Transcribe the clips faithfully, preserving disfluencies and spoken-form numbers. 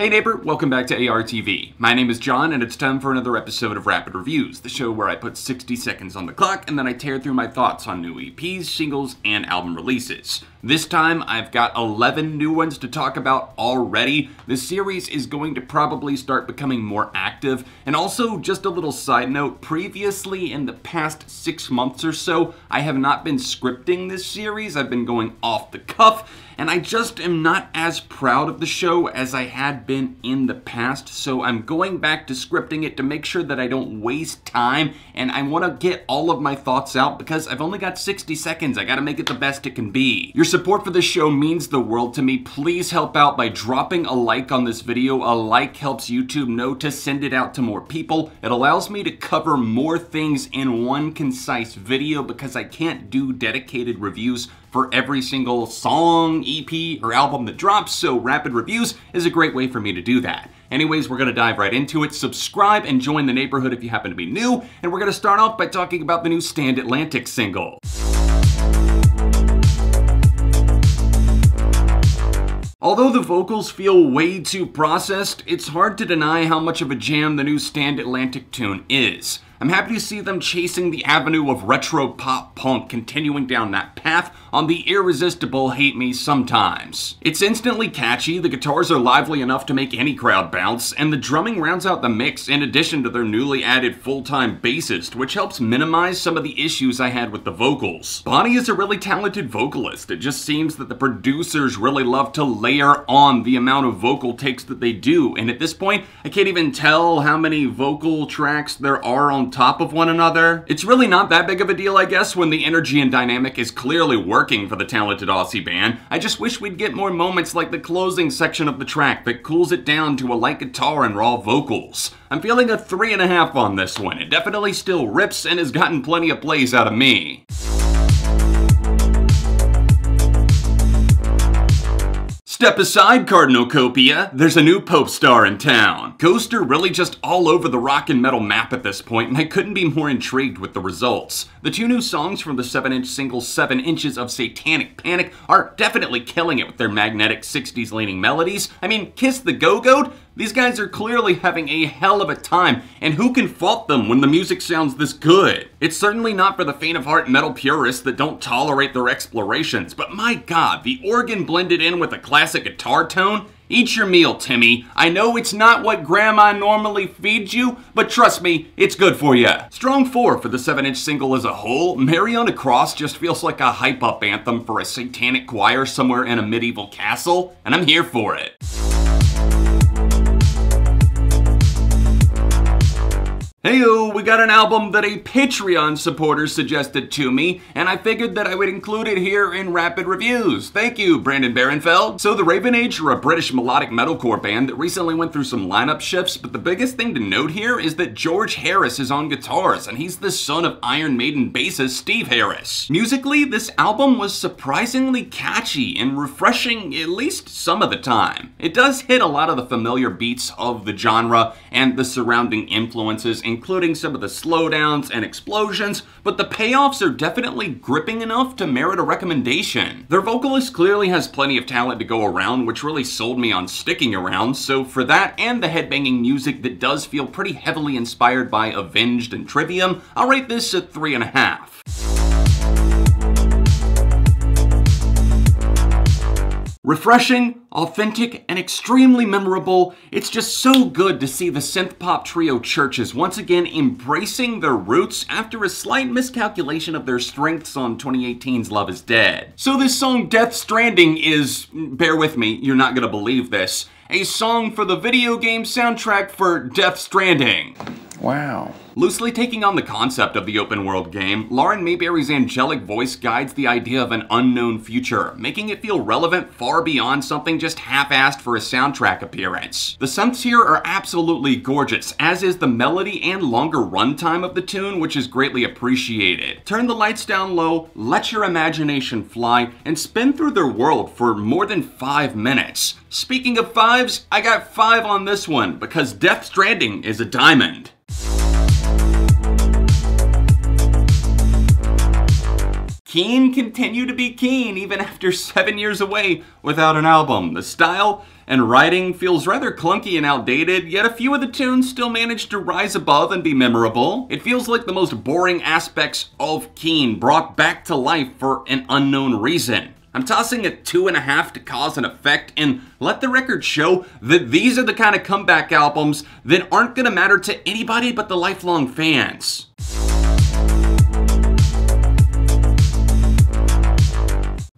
Hey neighbor, welcome back to A R T V. My name is John, and it's time for another episode of Rapid Reviews, the show where I put sixty seconds on the clock and then I tear through my thoughts on new E Ps, singles, and album releases. This time, I've got eleven new ones to talk about already. The series is going to probably start becoming more active, and also, just a little side note, previously in the past six months or so, I have not been scripting this series, I've been going off the cuff, and I just am not as proud of the show as I had been in the past, so I'm going back to scripting it to make sure that I don't waste time, and I want to get all of my thoughts out because I've only got sixty seconds, I gotta make it the best it can be. Your support for this show means the world to me. Please help out by dropping a like on this video. A like helps YouTube know to send it out to more people. It allows me to cover more things in one concise video because I can't do dedicated reviews for every single song, E P, or album that drops, so Rapid Reviews is a great way for me to do that. Anyways, we're gonna dive right into it. Subscribe and join the neighborhood if you happen to be new, and we're gonna start off by talking about the new Stand Atlantic single. Although the vocals feel way too processed, it's hard to deny how much of a jam the new Stand Atlantic tune is. I'm happy to see them chasing the avenue of retro pop punk, continuing down that path on the irresistible Hate Me Sometimes. It's instantly catchy, the guitars are lively enough to make any crowd bounce, and the drumming rounds out the mix in addition to their newly added full-time bassist, which helps minimize some of the issues I had with the vocals. Bonnie is a really talented vocalist, it just seems that the producers really love to layer on the amount of vocal takes that they do, and at this point, I can't even tell how many vocal tracks there are on top of one another. It's really not that big of a deal, I guess, when the energy and dynamic is clearly working for the talented Aussie band. I just wish we'd get more moments like the closing section of the track that cools it down to a light guitar and raw vocals. I'm feeling a three and a half on this one. It definitely still rips and has gotten plenty of plays out of me. Step aside, Cardinal Copia, there's a new pop star in town. Ghost are really just all over the rock and metal map at this point, and I couldn't be more intrigued with the results. The two new songs from the seven inch single seven inches of Satanic Panic are definitely killing it with their magnetic sixties-leaning melodies. I mean, Kiss the Go-Goat? These guys are clearly having a hell of a time, and who can fault them when the music sounds this good? It's certainly not for the faint of heart metal purists that don't tolerate their explorations, but my god, the organ blended in with a classic guitar tone? Eat your meal, Timmy. I know it's not what grandma normally feeds you, but trust me, it's good for you. Strong four for the seven inch single as a whole. Mary on a Cross just feels like a hype-up anthem for a satanic choir somewhere in a medieval castle, and I'm here for it. Heyo, we got an album that a Patreon supporter suggested to me, and I figured that I would include it here in Rapid Reviews. Thank you, Brandon Barenfeld. So The Raven Age are a British melodic metalcore band that recently went through some lineup shifts, but the biggest thing to note here is that George Harris is on guitars, and he's the son of Iron Maiden bassist Steve Harris. Musically, this album was surprisingly catchy and refreshing, at least some of the time. It does hit a lot of the familiar beats of the genre and the surrounding influences, including some of the slowdowns and explosions, but the payoffs are definitely gripping enough to merit a recommendation. Their vocalist clearly has plenty of talent to go around, which really sold me on sticking around, so for that and the headbanging music that does feel pretty heavily inspired by Avenged and Trivium, I'll rate this a three and a half. Refreshing, authentic, and extremely memorable, it's just so good to see the synth-pop trio CHVRCHES once again embracing their roots after a slight miscalculation of their strengths on twenty eighteen's Love Is Dead. So this song, Death Stranding, is, bear with me, you're not gonna believe this, a song for the video game soundtrack for Death Stranding. Wow. Loosely taking on the concept of the open-world game, Lauren Mayberry's angelic voice guides the idea of an unknown future, making it feel relevant far beyond something just half-assed for a soundtrack appearance. The synths here are absolutely gorgeous, as is the melody and longer runtime of the tune, which is greatly appreciated. Turn the lights down low, let your imagination fly, and spin through their world for more than five minutes. Speaking of fives, I got five on this one, because Death Stranding is a diamond. Keane continued to be Keane even after seven years away without an album. The style and writing feels rather clunky and outdated, yet a few of the tunes still managed to rise above and be memorable. It feels like the most boring aspects of Keane brought back to life for an unknown reason. I'm tossing a two and a half to Cause and Effect, and let the record show that these are the kind of comeback albums that aren't gonna matter to anybody but the lifelong fans.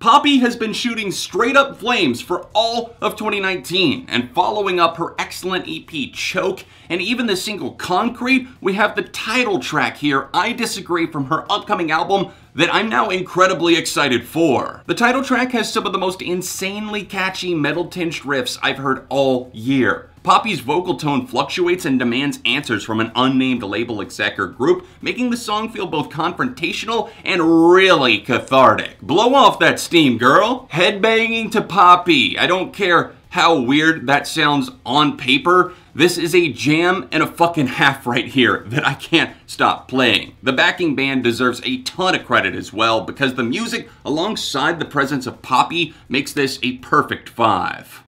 Poppy has been shooting straight up flames for all of twenty nineteen, and following up her excellent E P Choke and even the single Concrete, we have the title track here, I Disagree, from her upcoming album that I'm now incredibly excited for. The title track has some of the most insanely catchy metal-tinged riffs I've heard all year. Poppy's vocal tone fluctuates and demands answers from an unnamed label exec or group, making the song feel both confrontational and really cathartic. Blow off that steam, girl. Headbanging to Poppy. I don't care how weird that sounds on paper. This is a jam and a fucking half right here that I can't stop playing. The backing band deserves a ton of credit as well, because the music alongside the presence of Poppy makes this a perfect five.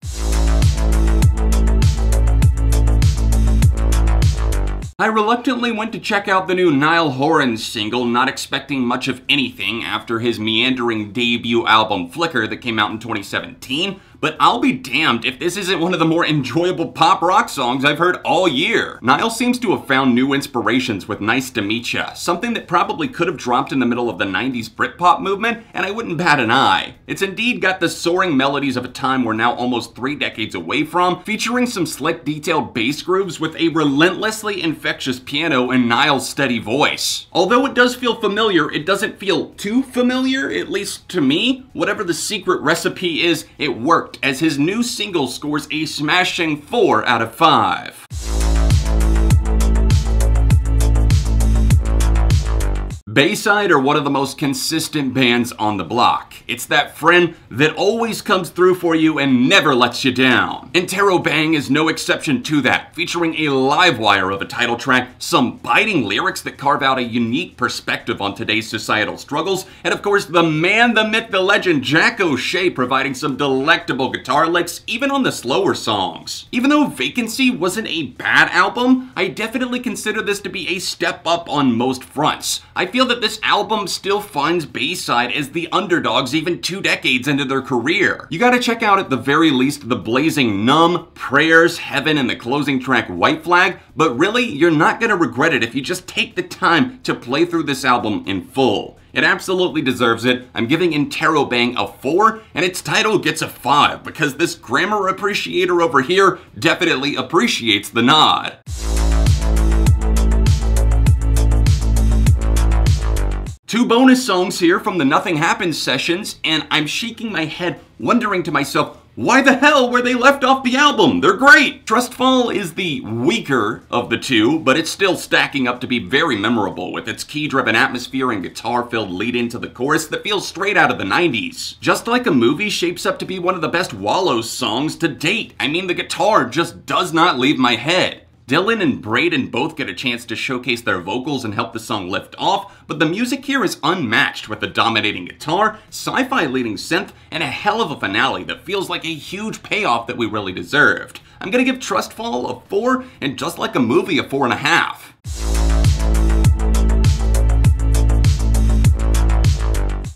I reluctantly went to check out the new Niall Horan single, not expecting much of anything after his meandering debut album Flicker that came out in twenty seventeen, but I'll be damned if this isn't one of the more enjoyable pop rock songs I've heard all year. Niall seems to have found new inspirations with Nice to Meet Ya, something that probably could have dropped in the middle of the nineties Britpop movement, and I wouldn't bat an eye. It's indeed got the soaring melodies of a time we're now almost three decades away from, featuring some slick detailed bass grooves with a relentlessly infectious infectious piano and Niall's steady voice. Although it does feel familiar, it doesn't feel too familiar, at least to me. Whatever the secret recipe is, it worked, as his new single scores a smashing four out of five. Bayside are one of the most consistent bands on the block. It's that friend that always comes through for you and never lets you down. Interrobang is no exception to that, featuring a live wire of a title track, some biting lyrics that carve out a unique perspective on today's societal struggles, and of course the man, the myth, the legend, Jack O'Shea, providing some delectable guitar licks even on the slower songs. Even though Vacancy wasn't a bad album, I definitely consider this to be a step up on most fronts. I feel that this album still finds Bayside as the underdogs even two decades into their career. You gotta check out at the very least the blazing Numb, Prayers, Heaven, and the closing track White Flag, but really you're not gonna regret it if you just take the time to play through this album in full. It absolutely deserves it. I'm giving Interrobang a four, and its title gets a five, because this grammar appreciator over here definitely appreciates the nod. Two bonus songs here from the Nothing Happens sessions, and I'm shaking my head, wondering to myself, why the hell were they left off the album? They're great! Trustfall is the weaker of the two, but it's still stacking up to be very memorable with its key-driven atmosphere and guitar-filled lead-in to the chorus that feels straight out of the nineties. Just Like a Movie shapes up to be one of the best Wallow songs to date. I mean, the guitar just does not leave my head. Dylan and Braden both get a chance to showcase their vocals and help the song lift off, but the music here is unmatched with a dominating guitar, sci-fi leading synth, and a hell of a finale that feels like a huge payoff that we really deserved. I'm gonna give Trustfall a four and Just Like a Movie a four and a half.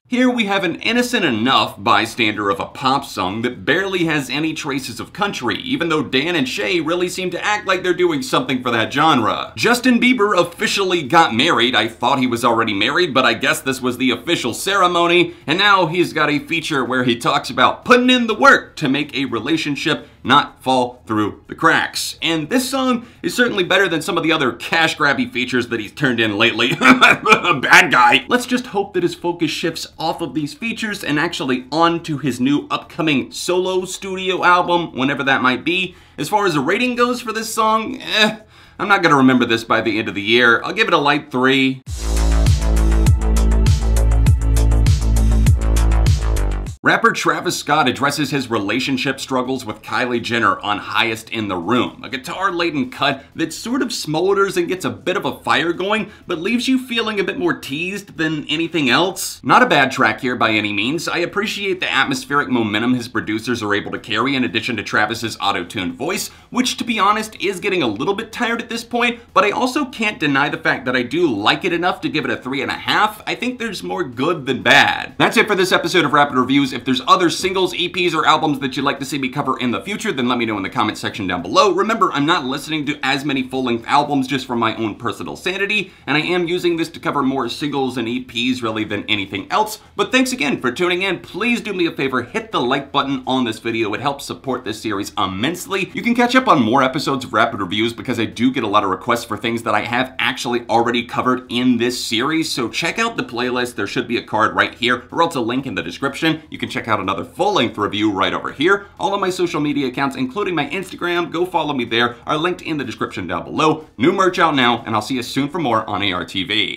Here we have an innocent enough bystander of a pop song that barely has any traces of country, even though Dan and Shay really seem to act like they're doing something for that genre. Justin Bieber officially got married. I thought he was already married, but I guess this was the official ceremony, and now he's got a feature where he talks about putting in the work to make a relationship not fall through the cracks. And this song is certainly better than some of the other cash-grabby features that he's turned in lately. Bad guy. Let's just hope that his focus shifts off of these features and actually onto his new upcoming solo studio album, whenever that might be. As far as the rating goes for this song, eh, I'm not gonna remember this by the end of the year. I'll give it a light three. Rapper Travis Scott addresses his relationship struggles with Kylie Jenner on Highest in the Room, a guitar-laden cut that sort of smolders and gets a bit of a fire going, but leaves you feeling a bit more teased than anything else. Not a bad track here by any means. I appreciate the atmospheric momentum his producers are able to carry in addition to Travis's auto-tuned voice, which to be honest is getting a little bit tired at this point, but I also can't deny the fact that I do like it enough to give it a three and a half. I think there's more good than bad. That's it for this episode of Rapid Reviews. If there's other singles, E Ps, or albums that you'd like to see me cover in the future, then let me know in the comment section down below. Remember, I'm not listening to as many full-length albums just for my own personal sanity, and I am using this to cover more singles and E Ps really than anything else. But thanks again for tuning in. Please do me a favor, hit the like button on this video. It helps support this series immensely. You can catch up on more episodes of Rapid Reviews because I do get a lot of requests for things that I have actually already covered in this series, so check out the playlist. There should be a card right here, or else a link in the description. You can can check out another full-length review right over here. All of my social media accounts, including my Instagram, go follow me there, are linked in the description down below. New merch out now, and I'll see you soon for more on A R T V.